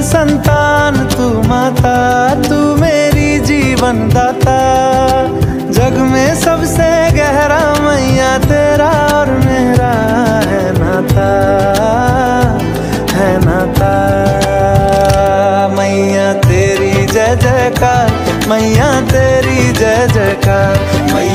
मैं संतान, तू माता, तू मेरी जीवन दाता। जग में सबसे गहरा मैया तेरा और मेरा है नाता, है नाता। मैया तेरी जय जयकार, मैया तेरी जय जयकार।